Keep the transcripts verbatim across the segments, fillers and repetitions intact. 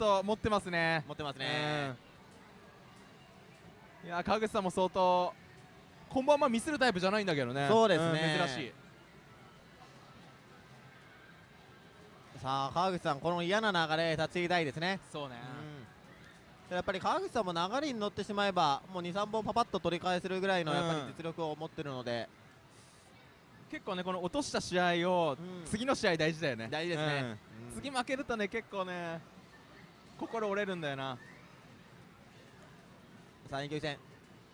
と持ってますね、持ってますね、うん、いや川口さんも相当、こんばんはミスるタイプじゃないんだけどね、そうですね、うん、珍しい。さあ川口さん、この嫌な流れ、断ち切りたいですね。そうね、うん、やっぱり川口さんも流れに乗ってしまえば、もうに、さんぼんパパッと取り返せるぐらいのやっぱり実力を持ってるので、うん、結構ね、この落とした試合を、うん、次の試合、大事だよね、大事ですね、うん、次負けるとね、結構ね、心折れるんだよな。さあ、遠距離戦、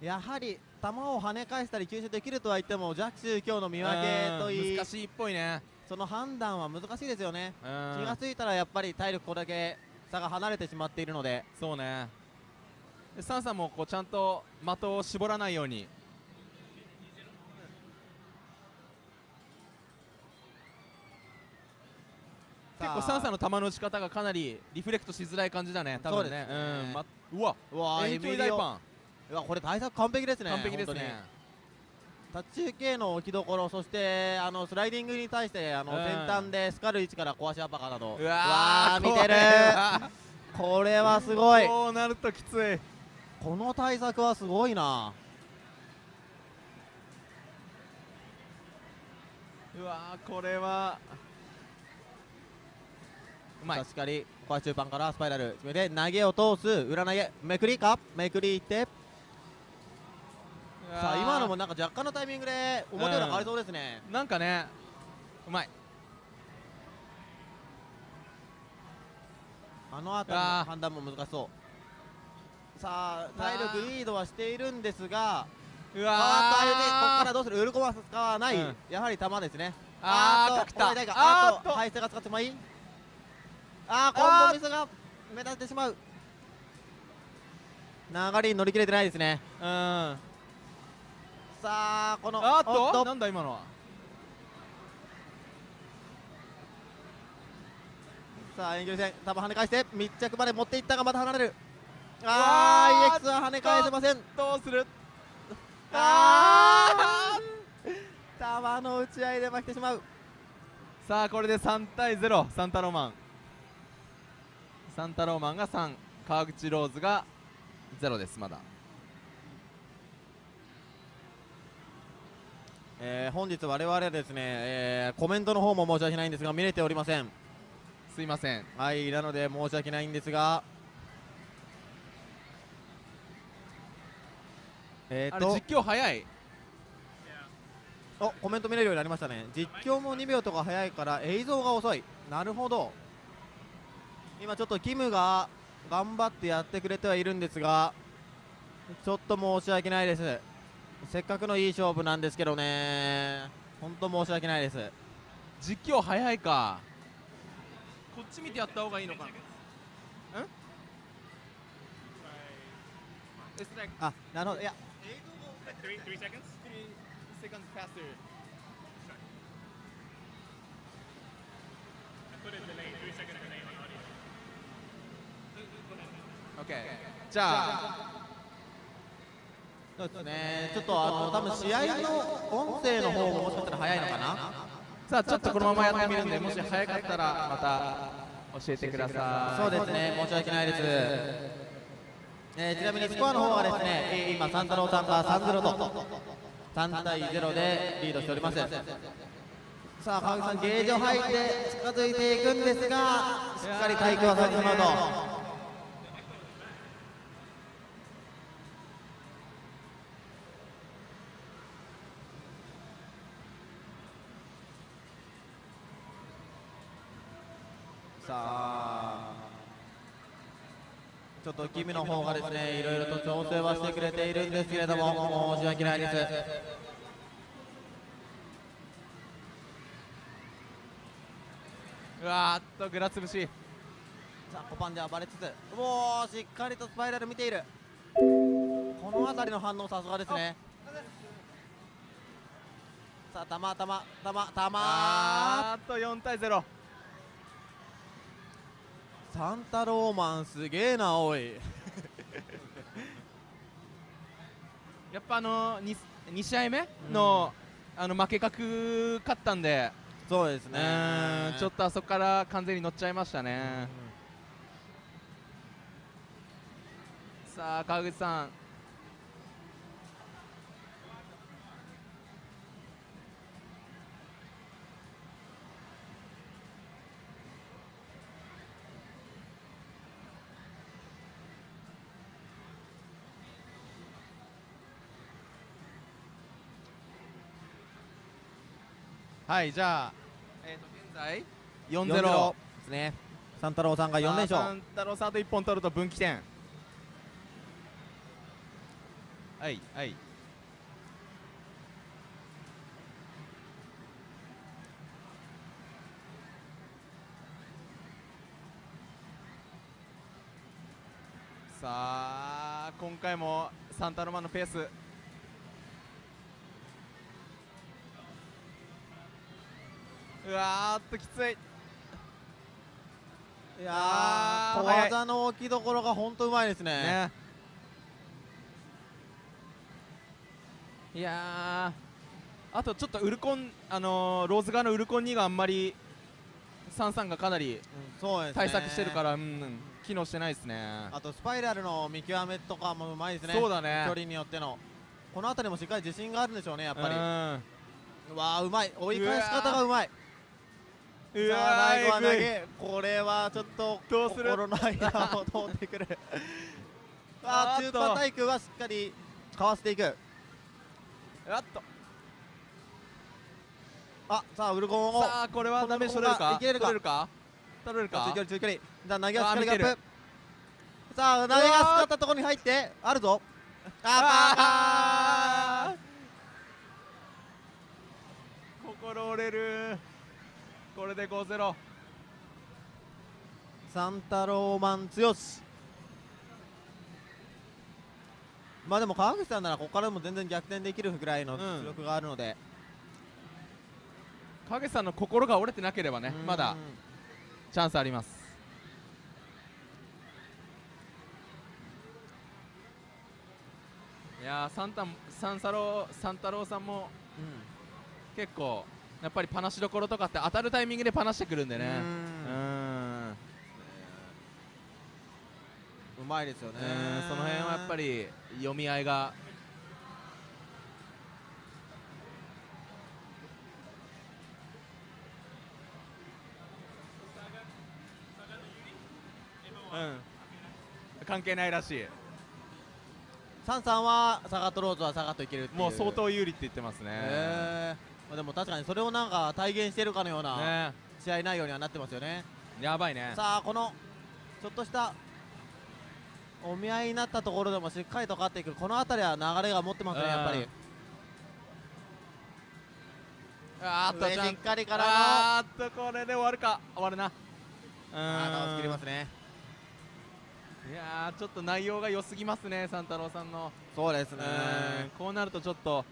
やはり球を跳ね返したり、吸収できるとは言っても、弱手、今日の見分けといい、難しいっぽいね。その判断は難しいですよね、気がついたらやっぱり体力、これだけ差が離れてしまっているので、そうね、サンさんもこうちゃんと的を絞らないように、結構、サンさんの球の打ち方がかなりリフレクトしづらい感じだね、多分ね、うわ、うわ、遠距離大パン、うわ、これ、対策完璧ですね、完璧ですね。中継の置きどころ、そしてあのスライディングに対してあの先端でスカル位置から壊しアパカなど、うわー、見てる、これはすごい、こうなるときつい、この対策はすごいな、うわー、これはうまい、しっかりここは中盤からスパイラル、決めて投げを通す、裏投げ、めくりか、めくりいって。さあ今のもなんか若干のタイミングで表裏変わりそうですね、うん、なんかね、うまい、あの辺りの判断も難しそう。さあ体力リードはしているんですが、うわあ、ここからどうする、ウルコは使わない、うん、やはり球ですね、あー、角田、あと敗戦が使ってもいい、あー、コンボミスが目立ってしまう、流れに乗り切れてないですね、うん、さあこのあーっと、なんだ今のは、さあ遠距離戦、球跳ね返して密着まで持っていったがまた離れる、ああ イーエックス は跳ね返せません、どうする、ああ球の打ち合いで負けてしまう。さあこれでさんたいゼロ、サンタローマンサンタローマンがさん、川口ローズがゼロです。まだえー、本日、我々はですね、えー、コメントの方も申し訳ないんですが見れておりません、すいません、はい、なので申し訳ないんですが、えー、とあれ実況早い、おコメント見れるようになりましたね、実況もにびょうとか早いから映像が遅い、なるほど、今、ちょっとキムが頑張ってやってくれてはいるんですが、ちょっと申し訳ないです。せっかくのいい勝負なんですけどね、本当申し訳ないです。実況早いか、こっち見てやった方がいいのかな、うん、あ、なるほど、いやじゃあそうですね、ちょっとあの多分試合の音声の方ももしかしたら早いのかな。さあちょっとこのままやってみるんで、もし早かったらまた教えてください。そうですね、申し訳ないです。えー、ちなみにスコアの方はですね、今サンタローさんがさんたいゼロとさんたいゼロでリードしております。さあ川口さんゲージを入って近づいていくんですが、しっかり対空はされてしまうと。ちょっと君の方がですね、いろいろと調整はしてくれているんですけれども、申し訳ないです。うわーっとぐらつぶし、さあコパンで暴れつつ、もうしっかりとスパイラル見ている、この辺りの反応さすがですね。さあたまたまたまたまーっとよんたいゼロ、サンタローマンすげえなおいやっぱあの 2, 2試合目の,、うん、あの負け格勝ったんで、そうですね、ちょっとあそこから完全に乗っちゃいましたね、さあ川口さん、はいじゃあ、えーと現在 よんたいゼロ ですね。三太郎さんがよん連勝。三太郎さんといっぽん取ると分岐点。はいはい、さあ今回も三太郎マンのペース。うわーっときつい。いやー、小技の置きどころが本当うまいです ね, ね。いやー、あとちょっとウルコン、あのー、ローズ側のウルコンにがあんまりさんさんがかなり対策してるから、うん、機能してないですね。あとスパイラルの見極めとかもうまいですね。そうだね、距離によってのこの辺りもしっかり自信があるんでしょうね、やっぱり。う, うわー、うまい、追い返し方がうまい。うわー、投げ、これはちょっと心の間を通ってくるあー、中盤対空はしっかりかわしていく。あっと、あ、さあウルコンを、さあこれはダメージ取れるか、取れるか、取れるか、中距離中距離、じゃあ投げはしっかりガップ、さあ投げが使ったところに入ってあるぞ。あー、心折れる。これで ごたいゼロ。 三太郎マン強し。まあでも川口さんならここからも全然逆転できるぐらいの実力があるので、うん、川口さんの心が折れてなければね、まだチャンスあります。いやー、三太、三太郎、三太郎さんも、うん、結構やっぱりパナしどころとかって当たるタイミングでパナしてくるんでね。うん、うまいですよね。その辺はやっぱり読み合いが。うん、関係ないらしい。サンさんはサガとローズはサガといけるっていう、もう相当有利って言ってますね。でも確かにそれをなんか体現してるかのような試合内容にはなってますよね。やばいね。さあこのちょっとしたお見合いになったところでもしっかりと勝っていく、この辺りは流れが持ってますね、やっぱり。あーっとしっかりからの、あーっとこれで終わるか、終わるな。あー、倒しきりますね。いやー、ちょっと内容が良すぎますね、三太郎さんの。そうですね、こうなるとちょっと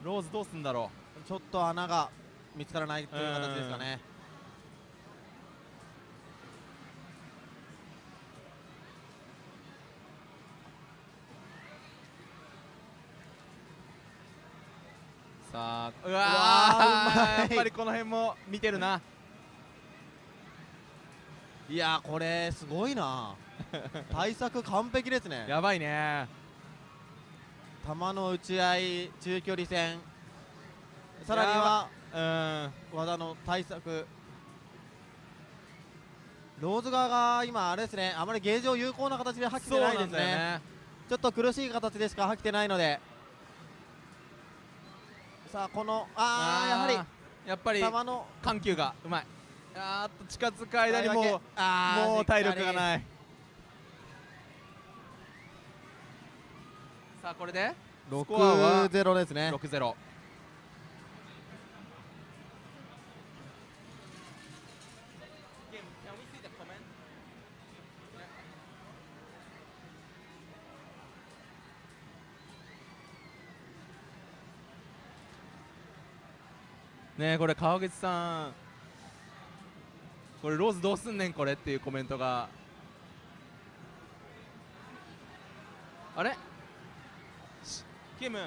ローズどうすんだろう。ちょっと穴が見つからないという形ですかね。さあ、うわー、やっぱりこの辺も見てるな。いやー、これすごいな対策完璧ですね。やばいね。球の打ち合い、中距離戦、さらには、うん、技の対策。ローズ側が今あれですね、あまりゲージを有効な形で吐きてないです ね, ねちょっと苦しい形でしか吐きてないので。さあこの、ああ、やはりやっぱり球の緩急がうまい。あーっと近づく間にもうもう体力がない。さあこれでスコアはろくたいゼロですね。ろくたいゼロ。ねえ、これ川口さん、これローズどうすんねんこれっていうコメントが、あれキム、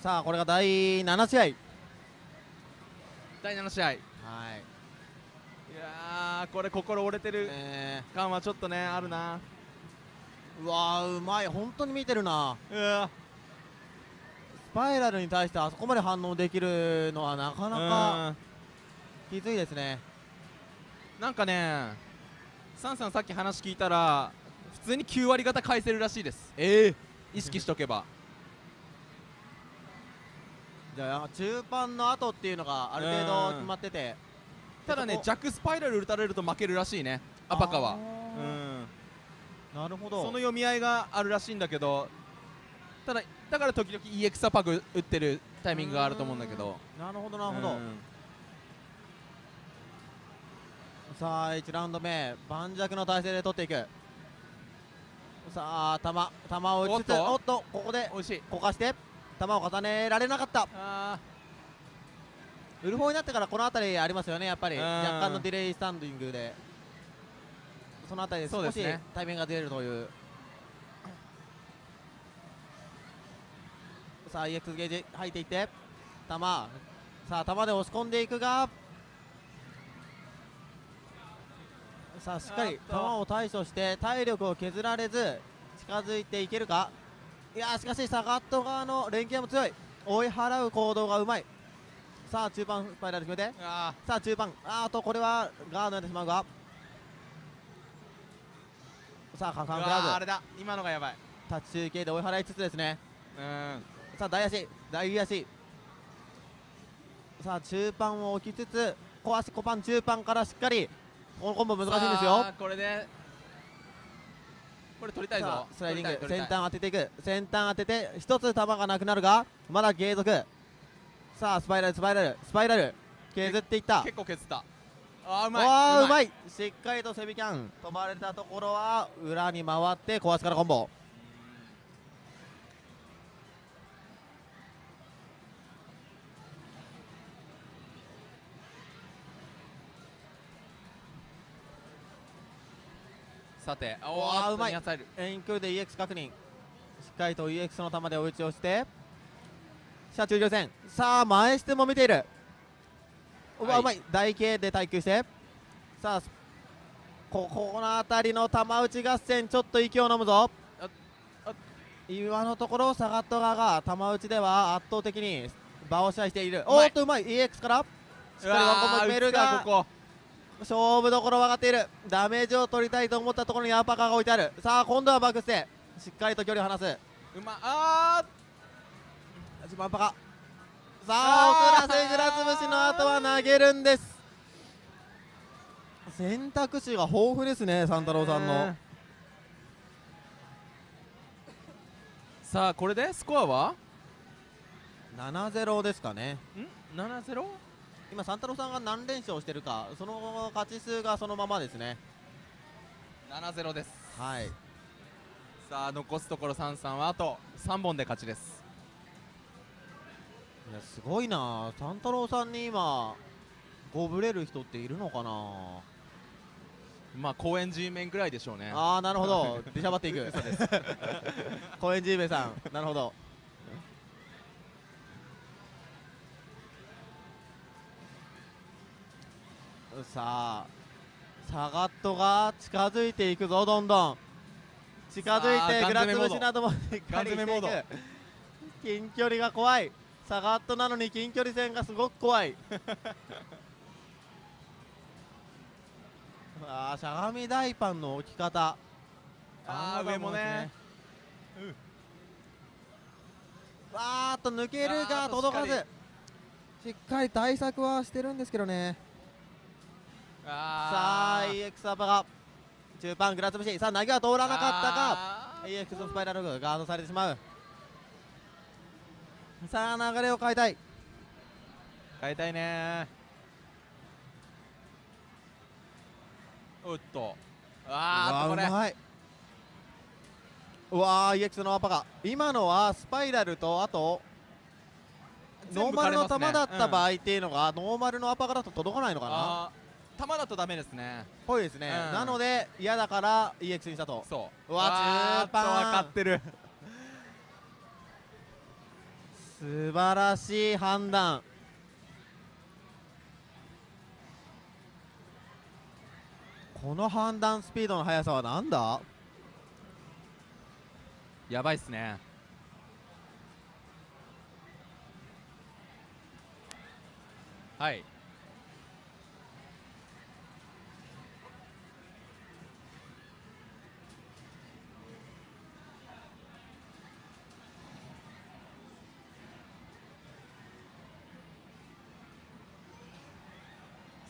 さあこれがだいなな試合、だいなな試合、はい、いやーこれ心折れてる感はちょっとねあるな。うわーうまい、本当に見てるな。うわスパイラルに対してあそこまで反応できるのはなかなかきついですね。なんかねサンさんさっき話聞いたら普通にきゅう割方返せるらしいです。ええー、意識しとけばじゃあ中盤の後っていうのがある程度決まってて、ただね弱スパイラル打たれると負けるらしいね、アパカは。うん、なるほど、その読み合いがあるらしいんだけど、ただだから時々 イーエックス アパグ打ってるタイミングがあると思うんだけど。なるほどなるほど。さあいちラウンド目、盤石の体勢で取っていく。さあ玉玉を打ちつつ、おっとここでこかして玉を重ねられなかった。ウルフォーになってからこの辺りありますよね、やっぱり若干のディレイスタンディングでその辺りで少しタイミングが出るという。さあ イーエックス ゲージ入っていって玉、さあ玉で押し込んでいくが、さあしっかり玉を対処して体力を削られず近づいていけるか。いやーしかしサガット側の連携も強い、追い払う行動がうまい。さあ中盤スパイラル決めて、さあ中盤あーとこれはガードになってしまうが、さあカンカンクラブあれだ、今のがやばい、立ち中継で追い払いつつですね。うん、さあ大足大足、さあ中盤を置きつつ小足小パン中盤からしっかり、このコンボ難しいんですよ。これでこれ取りたいぞ、スライディング先端当てていく、先端当てて一つ球がなくなるがまだ継続。さあスパイラルスパイラルスパイラル削っていった、結構削った。ああうまい、ああうまい、しっかりとセミキャン止まれたところは裏に回って小足からコンボ。さて、おおうまい、遠距離で イーエックス 確認、しっかりと イーエックス の球で追い打ちをして車中距戦、さあ前しても見ている、うわ、はい、うまい、台形で耐久して、さあここの辺りの球打ち合戦ちょっと息を飲むぞ。今のところサガット側が球打ちでは圧倒的に場を支配している。おーっとうまい、 イーエックス からしっかりワンコンボ決めるが、ここ勝負どころ分かっている、ダメージを取りたいと思ったところにアーパーカーが置いてある。さあ今度はバックステイ、しっかりと距離を離す、うまあー自分アーパーカー、さあおくらせぐらつぶしの後は投げるんです。選択肢が豊富ですね、三太郎さんの、えー、さあこれでスコアは ななたいゼロ ですかね。ん ななたいゼロ？今、三太郎さんが何連勝してるか、その勝ち数がそのままですね。ななたいゼロ です。はい。さあ、残すところ三さんはあとさんぼんで勝ちです。いや、すごいな、三太郎さんに今、ごぶれる人っているのかな。まあ、公園 G 面ぐらいでしょうね。ああ、なるほど、出しゃばっていく。公園 G 面さん、なるほど。さあサガットが近づいていくぞ、どんどん近づいてグラス虫などもしっかりしていく。近距離が怖いサガットなのに近距離戦がすごく怖い。ああしゃがみ大パンの置き方、ああ上もね、わーっと抜けるが届かず、しっかり対策はしてるんですけどね。さあ イーエックス アパが中盤グラス虫、さあ投げは通らなかったが イーエックス のスパイラルがガードされてしまう。さあ流れを変えたい、変えたいね。おっとあーうまい、うわー イーエックス のアパが今のはスパイラルとあとノーマルの球だった場合っていうのが、ノーマルのアパがだと届かないのかな、球だとダメですね。ぽいですね。なので嫌だから イーエックス にしたと。そう。わあ、中盤分かってる。素晴らしい判断。この判断スピードの速さはなんだ、やばいっすね。はい、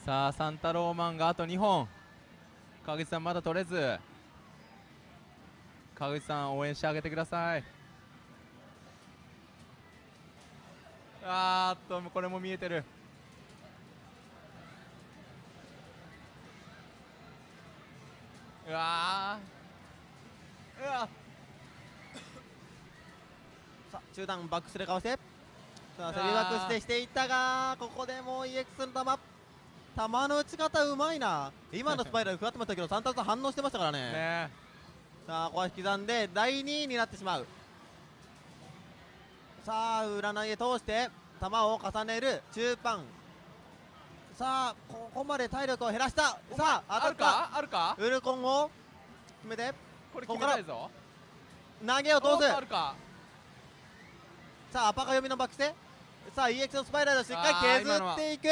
さあサンタローマンがあとにほん、川口さんまだ取れず、川口さん応援してあげてください。あーっとこれも見えてる。うわー、うわさあ中段バックスでかわして、さあセリバックしてしていったが、ここでもう イーエックス の玉球の打ち方うまいな。今のスパイラル食らってましたけどサンタさん反応してましたからね。ね、さあここは引き算でだいにいになってしまう。さあ裏投げ通して球を重ねる中盤、さあここまで体力を減らした。さあ当たるか、あるか、ウルコンを決めて、これ決めないぞ、投げを通す。さあアパカ読みのバックスで、さあ イーエックス のスパイラルをしっかり削っていく。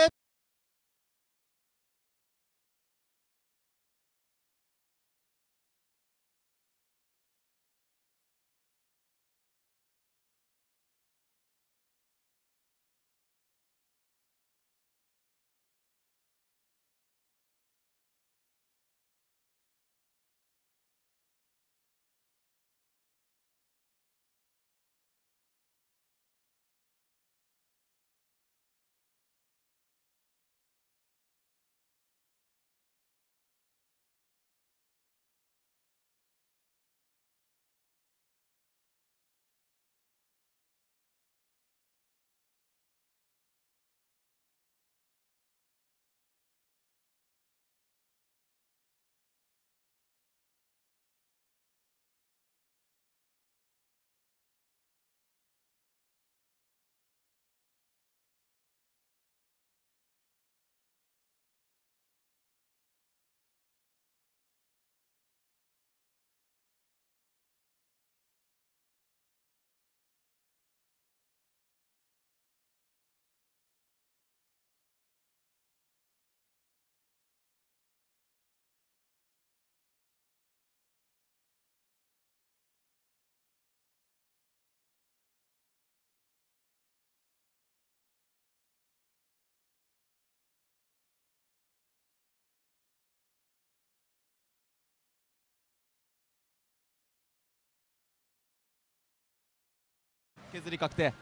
削り確定、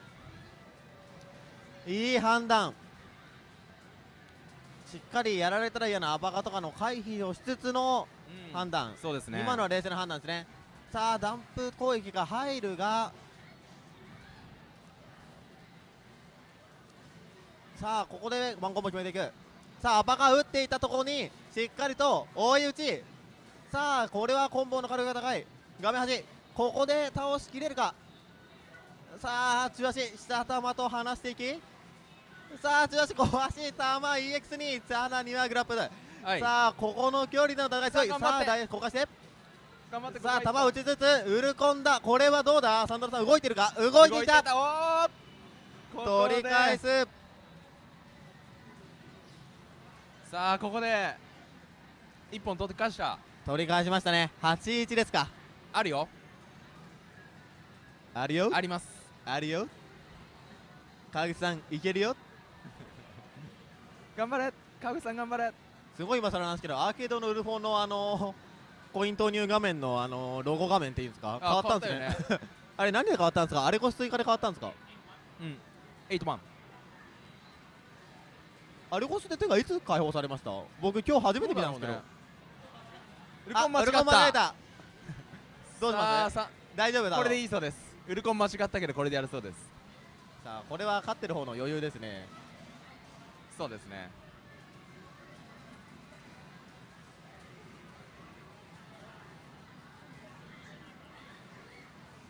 いい判断。しっかりやられたら嫌なアバカとかの回避をしつつの判断、うん、そうですね、今のは冷静な判断ですね。さあダンプ攻撃が入るが、さあここでワンコンボ決めていく。さあアバカ打っていたところにしっかりと追い打ち、さあこれはコンボの火力が高い。画面端ここで倒しきれるか。さあ中足下球と離していき、さあ中足小足球 イーエックス にさらにはグラップル、はい、さあここの距離の戦いすごい。さあ大交換して、頑張って、さあ球打ちつつウルコンだ。これはどうだ、サンドラさん動いてるか、動いていた、取り返す。さあここでいっぽん取って返した、取り返しましたね。 はちたいいち ですか、あるよあるよ、あります、あるよ、川口さんいけるよ頑張れ川口さん頑張れ。すごい今更なんですけど、アーケードのウルフォンのあのー、コイン投入画面のあのー、ロゴ画面っていうんですか、変わったんですねあれ何で変わったんですか、あれこそ追加で変わったんですか。うん、はちまんアルゴスで手がいつ解放されました、僕今日初めて見たんですけど、ね、ウルコン間違えたどうします、ね、大丈夫だ、これでいいそうです。ウルコン間違ったけどこれでやるそうです。さあこれは勝ってる方の余裕ですね。そうですね、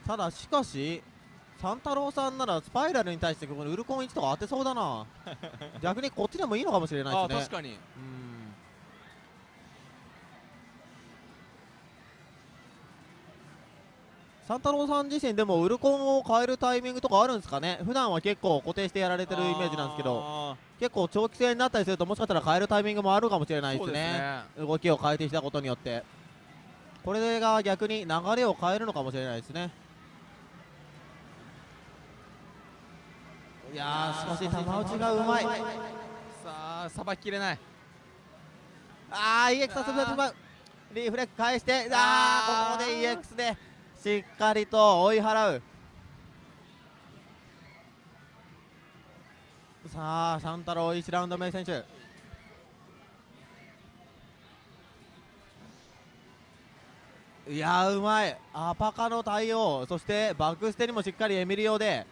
ただしかし三太郎さんならスパイラルに対してこのウルコンいちとか当てそうだな逆にこっちでもいいのかもしれないですね。あ、確かに。うん、三太郎さん自身でもウルコンを変えるタイミングとかあるんですかね。普段は結構固定してやられてるイメージなんですけど、結構長期戦になったりするともしかしたら変えるタイミングもあるかもしれないですね。そうですね、動きを変えてきたことによってこれが逆に流れを変えるのかもしれないですね。いやー、しかし玉打ちがうまい。さあ、さばききれない。ああ、イーエックス さすがリフレック返して、ああ、ここで イーエックス でしっかりと追い払う。さあ、三太郎いちラウンド目選手。いやー、うまいアパカの対応、そしてバックステにもしっかりエミリオで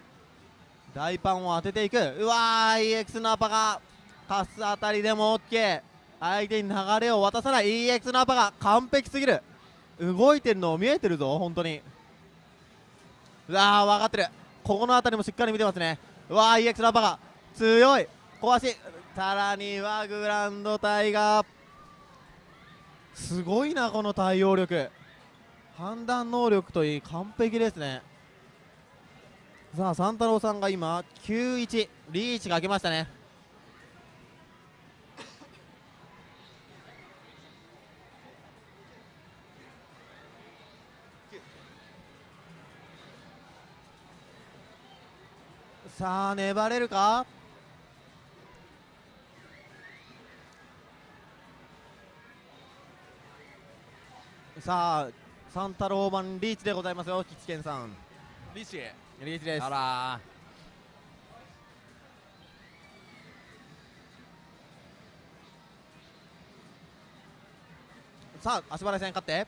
大パンを当てていく。うわー、 イーエックス のアパカパスあたりでも OK、 相手に流れを渡さない。 イーエックス のアパカ完璧すぎる、動いてるの見えてるぞ本当に。うわー、分かってる、ここのあたりもしっかり見てますね。うわー、 イーエックス のアパカ強い、小足、さらにはグランドタイガー、すごいなこの対応力、判断能力といい、完璧ですね。さあ、三太郎さんが今きゅういちリーチが開けましたね。さあ、粘れるか。さあ、三太郎版リーチでございますよ、吉健さん。リーチ、リーチです。あらー。さあ、足払い戦勝って。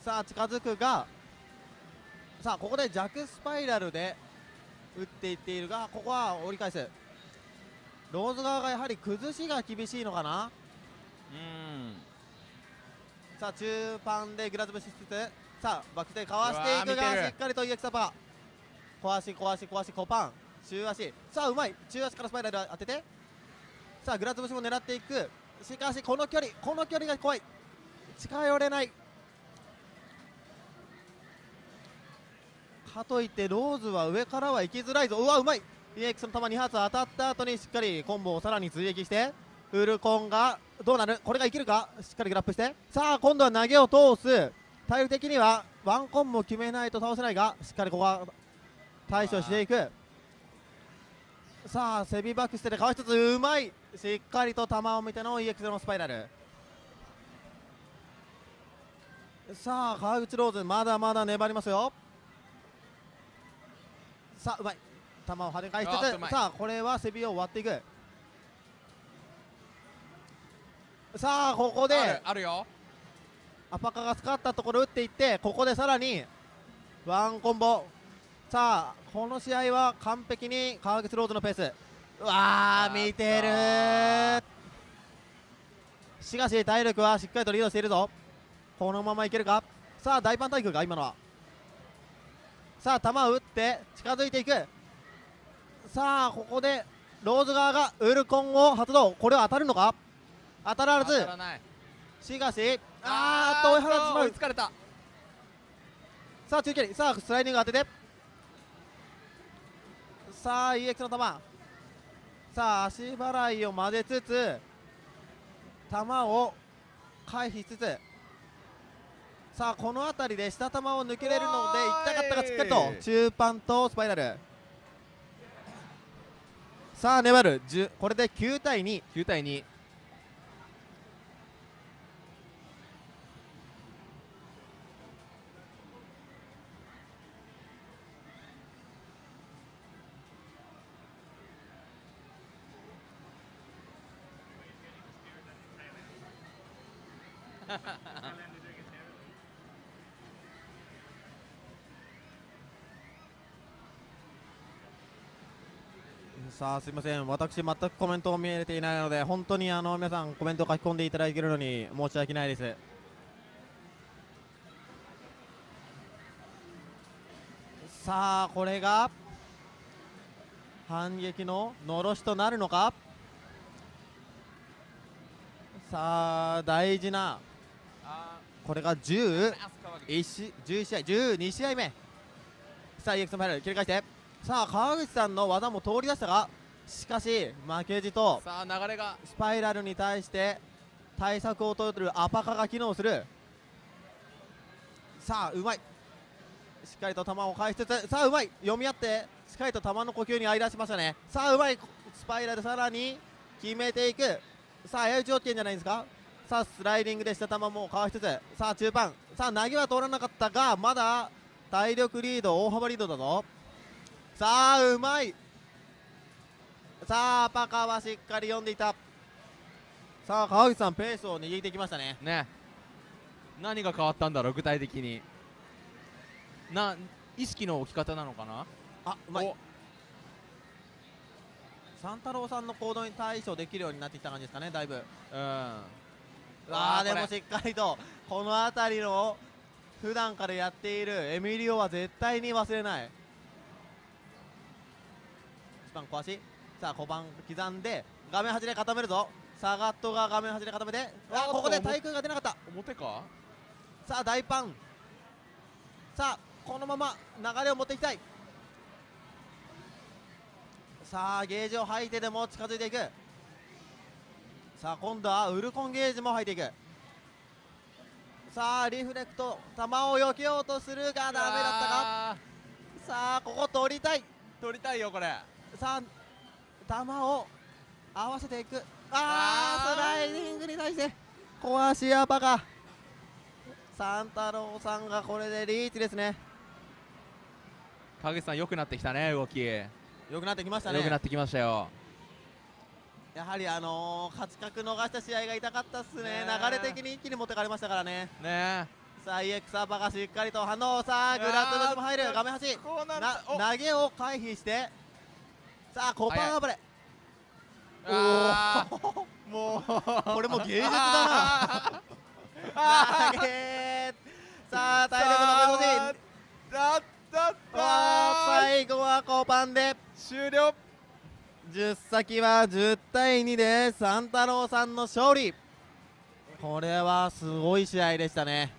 さあ、近づくが。さあ、ここで弱スパイラルで打っていっているが、ここは折り返す。ローズ側がやはり崩しが厳しいのかな。うん。さあ、中パンでグラズムしつつ、さあバックでかわしていくが、しっかりと イーエックス アパ小足小足小足小パン中足、さあうまい中足からスパイラル当てて、さあグラズムしも狙っていく。しかしこの距離この距離が怖い、近寄れないかといってローズは上からは行きづらいぞ。うわ、うまい イーエックス の球に発当たった後にしっかりコンボをさらに追撃して、ウルコンがどうなる、これがいけるか、しっかりグラップして、さあ今度は投げを通す、体力的にはワンコンも決めないと倒せないが、しっかりここは対処していく。さあ、セビバックしてでかわしつつ、うまいしっかりと球を見ての イーエックス のスパイラル。さあ、川口ローズまだまだ粘りますよ。さあ、うまい球を跳ね返しつつ、さあこれはセビを割っていく。さあ、ここであるよアパカが使ったところ打っていって、ここでさらにワンコンボ。さあ、この試合は完璧に川口ローズのペース。うわー、見てるー。しかし体力はしっかりとリードしているぞ。このままいけるか。さあ、大パン対空が今のは、さあ球を打って近づいていく。さあ、ここでローズ側がウルコンを発動、これは当たるのか、当たらず、しかし、あーっと追い払ってしまう。追いつかれた。さあ、中距離、さあスライディング当てて、さあ イーエックス の球、さあ足払いを混ぜつつ球を回避しつつ、さあこの辺りで下球を抜けれるので行きたかったが、しっかりと中パンとスパイラル。さあ粘る、これできゅう対に、きゅう対に。さあ、すみません、私全くコメントを見えていないので、本当にあの皆さんコメントを書き込んでいただけるのに申し訳ないです。さあこれが反撃ののろしとなるのか。さあ大事なこれがじゅういち試合じゅうに試合目。さあ イーエックス も入る、切り返して、さあ川口さんの技も通り出したが、しかし負けじとスパイラルに対して対策を取るアパカが機能する。さあうまい、しっかりと球を返しつつ、さあうまい、読み合ってしっかりと球の呼吸に合い出しましたね。さあうまい、スパイラルさらに決めていく。さあ早打ち OK じゃないですか。さあスライディングでした球もかわしつつ、さあ中盤、さあ投げは通らなかったが、まだ体力リード、大幅リードだぞ。さあうまい、さあパカはしっかり読んでいた。さあ川口さんペースを握ってきましたね。ね、何が変わったんだろう、具体的にな意識の置き方なのかな。あ、うまい、三太郎さんの行動に対処できるようになってきた感じですかね、だいぶ。うん、わあでもしっかりとこの辺りの普段からやっているエミリオは絶対に忘れない。いちばん小足、さあごばん刻んで画面端で固めるぞ。サガットが画面端で固めて、あここで対空が出なかった、表か。さあ大パン、さあこのまま流れを持っていきたい。さあゲージを吐いてでも近づいていく。さあ今度はウルコンゲージも入っていく。さあリフレクト、球を避けようとするがダメだったか。さあここ取りたい、取りたいよこれ。さあ球を合わせていく。ああスライディングに対して小足やバカ、三太郎さんがこれでリーチですね。川口さん良くなってきたね、動き良くなってきましたね。良くなってきましたよ。やはりあのー、勝ち確逃した試合が痛かったっすね。流れ的に一気に持ってかれましたからね。ねさあ イーエックス アパがしっかりと反応、さあグラスルも入る、画面端投げを回避して、さあコパー暴れ、おおもうこれも芸術だな。投げさあ体力の目の字だったった、最後はコパンで終了。じゅう先はじゅうたいにで三太郎さんの勝利。これはすごい試合でしたね。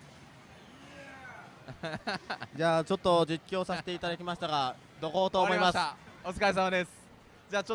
じゃあちょっと実況させていただきましたが、どこと思います。お疲れ様です。